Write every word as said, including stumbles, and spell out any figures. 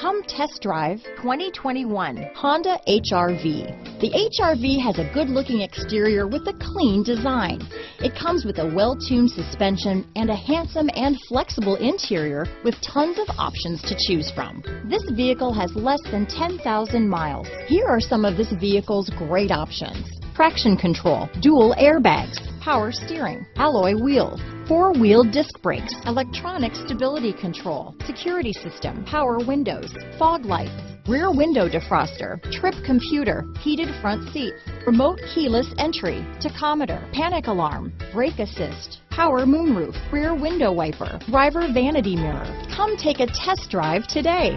Come test drive twenty twenty-one Honda H R V. The H R V has a good-looking exterior with a clean design. It comes with a well-tuned suspension and a handsome and flexible interior with tons of options to choose from. This vehicle has less than ten thousand miles. Here are some of this vehicle's great options: traction control, dual airbags, power steering, alloy wheels, four-wheel disc brakes, electronic stability control, security system, power windows, fog lights, rear window defroster, trip computer, heated front seats, remote keyless entry, tachometer, panic alarm, brake assist, power moonroof, rear window wiper, driver vanity mirror. Come take a test drive today.